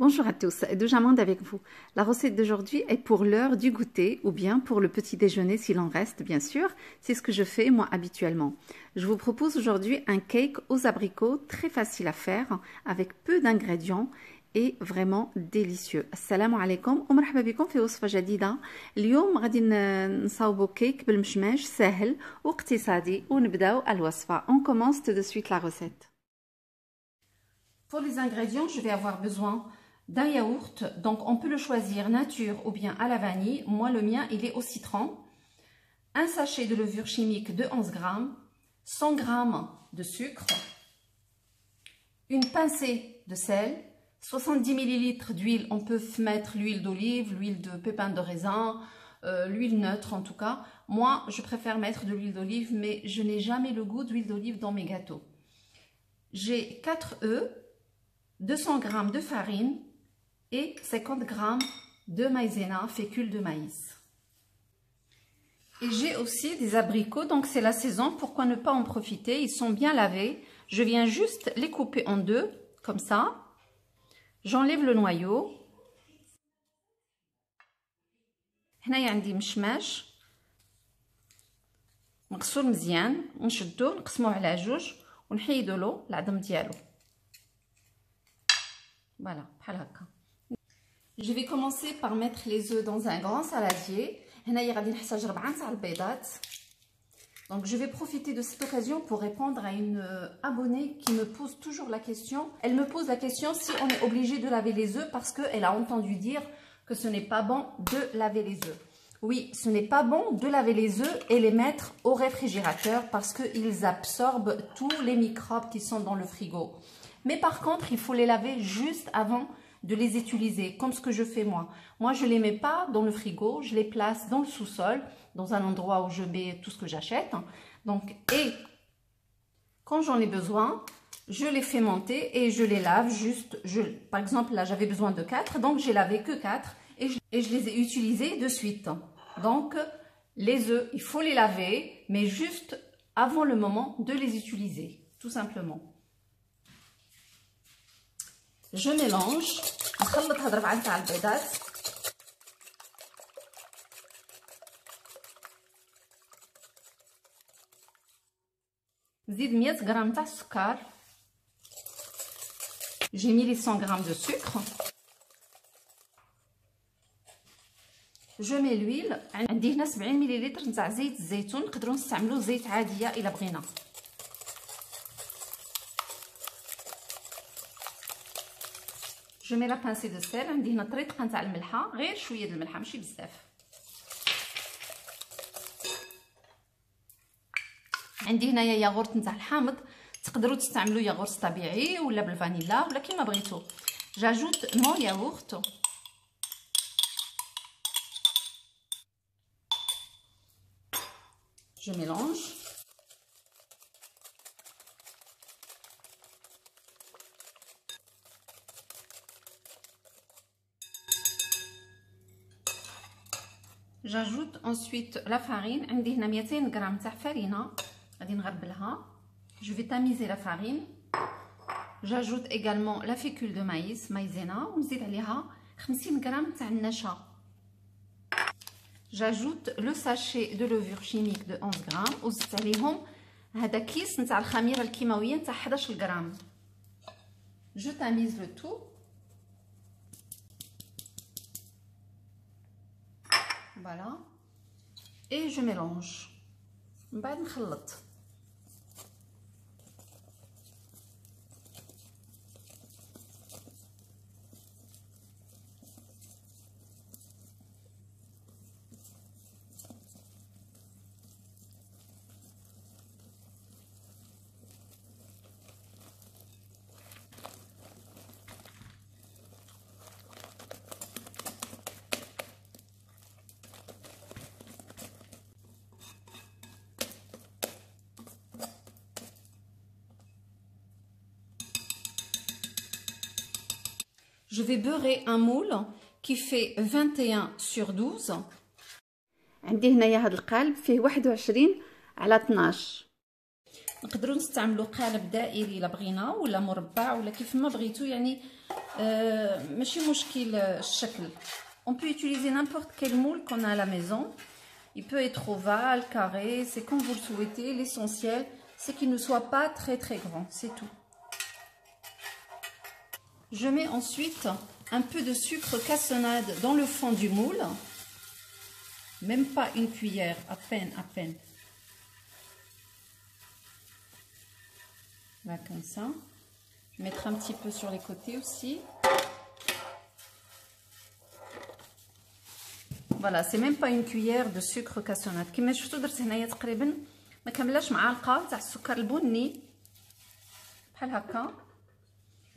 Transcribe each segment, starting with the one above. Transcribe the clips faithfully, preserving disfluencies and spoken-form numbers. Bonjour à tous, Douja Monde avec vous. La recette d'aujourd'hui est pour l'heure du goûter ou bien pour le petit déjeuner s'il en reste bien sûr. C'est ce que je fais moi habituellement. Je vous propose aujourd'hui un cake aux abricots très facile à faire avec peu d'ingrédients et vraiment délicieux. Assalamu alaikum ou marhaba bikum fi وصفة جديدة. اليوم غادي نصاوبو كيك بالمشماش سهل واقتصادي ونبداو الوصفة. On commence tout de suite la recette. Pour les ingrédients, je vais avoir besoin d'un yaourt, donc on peut le choisir nature ou bien à la vanille. Moi le mien il est au citron. Un sachet de levure chimique de onze grammes, cent grammes de sucre, une pincée de sel, soixante-dix millilitres d'huile. On peut mettre l'huile d'olive, l'huile de pépins de raisin, euh, l'huile neutre en tout cas. Moi je préfère mettre de l'huile d'olive, mais je n'ai jamais le goût d'huile d'olive dans mes gâteaux. J'ai quatre œufs, deux cents grammes de farine et cinquante grammes de maïzena, fécule de maïs. Et j'ai aussi des abricots, donc c'est la saison, pourquoi ne pas en profiter? Ils sont bien lavés, je viens juste les couper en deux, comme ça. J'enlève le noyau. هنايا عندي مشماش مغسول مزيان ونشدوه نقسموه على جوج ونحيدو له العظم ديالو. Voilà, je vais commencer par mettre les œufs dans un grand saladier. Donc je vais profiter de cette occasion pour répondre à une abonnée qui me pose toujours la question. Elle me pose la question si on est obligé de laver les œufs parce qu'elle a entendu dire que ce n'est pas bon de laver les œufs. Oui, ce n'est pas bon de laver les œufs et les mettre au réfrigérateur parce qu'ils absorbent tous les microbes qui sont dans le frigo. Mais par contre, il faut les laver juste avant de les utiliser, comme ce que je fais moi. Moi, je ne les mets pas dans le frigo, je les place dans le sous-sol, dans un endroit où je mets tout ce que j'achète. Donc, et quand j'en ai besoin, je les fais monter et je les lave juste. Je, par exemple, là, j'avais besoin de quatre, donc j'ai lavé que quatre et je, et je les ai utilisés de suite. Donc, les œufs, il faut les laver, mais juste avant le moment de les utiliser, tout simplement. Je mélange. J'ai mis les cent grammes de sucre. Je mets l'huile. عندي هنا سبعين مليلتر نتاع زيت الزيتون. نقدروا نستعملوا زيت عاديه الا بغينا. Je mets la pincée de sel. عندي هنا طريقه نتاع الملحه، غير شويه د الملحه ماشي بزاف. عندي هنايا ياغورت نتاع الحامض، تقدروا تستعملوا ياغورت طبيعي ولا بالفانيلا ولا كيما بغيتو. جاجوت مون ياغورت. Je mélange. J'ajoute ensuite la farine. عندي هنا مئتين غرام تاع فرينة غادي نغربلها. Je vais tamiser la farine. J'ajoute également la fécule de maïs, maïzena, ونزيد عليها خمسين غرام تاع النشا. J'ajoute le sachet de levure chimique de onze grammes وزدت عليهم هذا كيس نتاع الخميرة الكيماوية نتاع حداش غرام. Je tamise le tout. Voilà, et je mélange. بعد نخلط. Je vais beurrer un moule qui fait vingt et un sur douze. عندي هنايا هذا القالب فيه واحد وعشرين على اثنا عشر. نقدروا نستعملوا قالب دائري الا بغينا ولا مربع ولا كيف ما بغيتوا، يعني ماشي مشكل الشكل. On peut utiliser n'importe quel moule qu'on a à la maison. Il peut être ovale, carré, c'est comme vous le souhaitez. L'essentiel, c'est qu'il ne soit pas très très grand, c'est tout. Je mets ensuite un peu de sucre cassonade dans le fond du moule. Même pas une cuillère, à peine, à peine. Là, comme ça. Je vais mettre un petit peu sur les côtés aussi. Voilà, c'est même pas une cuillère de sucre cassonade. كما شفتوا درت هنايا تقريبا ما كملاش معلقه تاع السكر البني بحال هكا.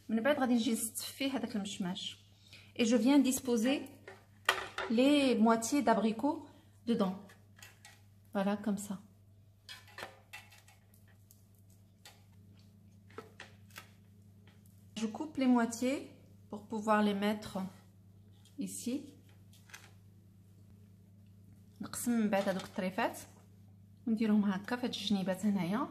من بعد غادي نجي نزيد فيه هذاك المشماش. Et je viens disposer les moitiés d'abricot dedans. Voilà, comme ça. Je coupe les moitiés pour pouvoir les mettre ici. نقسم من بعد هذوك الطريفات ونديرهم هكا في هاد الجنيبات هنايا.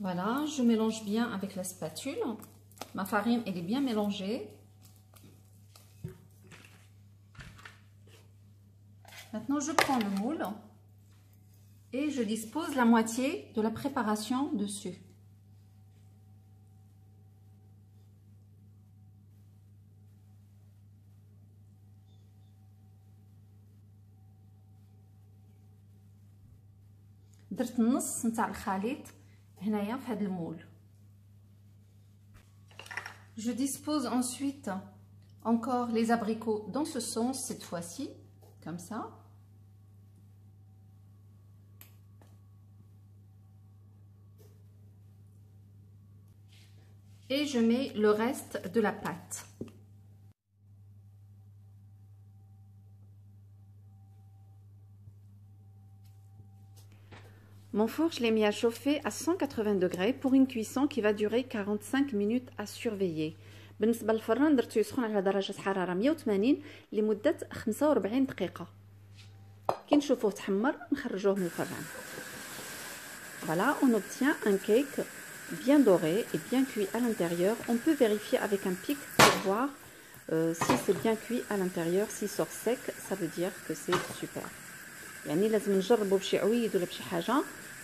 Voilà, je mélange bien avec la spatule. Ma farine, elle est bien mélangée. Maintenant, je prends le moule et je dispose la moitié de la préparation dessus. درت النص نتاع الخليط هنايا في هذا المول. Je dispose ensuite encore les abricots dans ce sens cette fois-ci, comme ça. Et je mets le reste de la pâte. Mon four, je l'ai mis à chauffer à cent quatre-vingts degrés pour une cuisson qui va durer quarante-cinq minutes à surveiller. بالنسبة للفران درتو يسخن على درجة حرارة مية وثمانين لمدة خمسة وأربعين دقيقة. كي نشوفوه تحمر نخرجوه من الفران. Voilà, on obtient un cake bien doré et bien cuit à l'intérieur. On peut vérifier avec un pic pour voir euh, si c'est bien cuit à l'intérieur. Si sort sec, ça veut dire que c'est super. يعني لازم نجربو بشي عويد ولا بشي حاجه.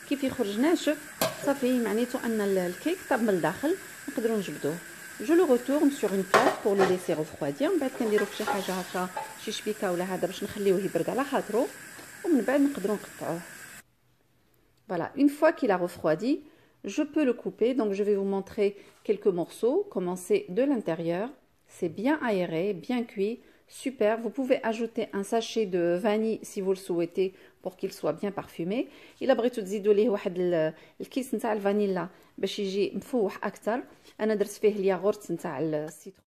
كيف يخرج ناشف صافي معناتو ان الكيك طاب من الداخل نقدروا نجبدوه. جو لو روتورن سور اون بلاط بور لو ديسير رفوادير. من بعد كنديرو شي حاجه هكا شي شبيكه ولا هذا باش نخليوه يبرد على خاطرو ومن بعد نقدروا نقطعوه. Voilà, une fois qu'il a refroidi, je peux le couper. Donc je vais vous montrer quelques morceaux. Commencez de l'intérieur, c'est bien aéré, bien cuit. Super, vous pouvez ajouter un sachet de vanille si vous le souhaitez pour qu'il soit bien parfumé. إلا بغيتو تزيدوا ليه واحد الكيس نتاع الفانيلا باش يجي مفوح أكثر، أنا درت فيه الياغورت نتاع السيترون،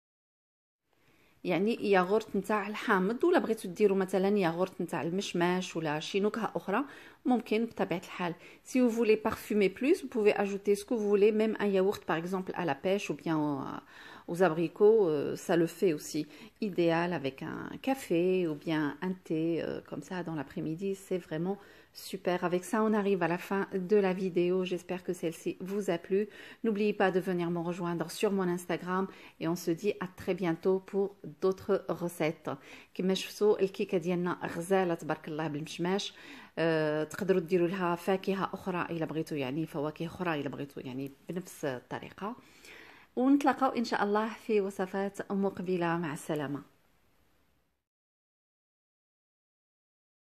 يعني ياغورت نتاع الحامض، ولا بغيتو ديروا مثلا ياغورت نتاع المشماش ولا شي نكهة أخرى ممكن بطبيعة الحال. Si vous voulez parfumer plus, vous pouvez ajouter ce que vous voulez, même un yaourt par exemple à la pêche ou bien aux abricots, euh, ça le fait aussi. Idéal avec un café ou bien un thé, euh, comme ça dans l'après-midi, c'est vraiment super. Avec ça, on arrive à la fin de la vidéo. J'espère que celle-ci vous a plu. N'oubliez pas de venir me rejoindre sur mon Instagram et on se dit à très bientôt pour d'autres recettes. كما شفتوا الكيكة ديالنا غزالة تبارك الله بالمشماش. تقدروا ديروا لها فاكهة أخرى إلا بغيتوا، يعني فواكه أخرى إلا بغيتوا، يعني بنفس الطريقة. ونتلاقاو إن شاء الله في وصفات مقبلة. مع السلامة.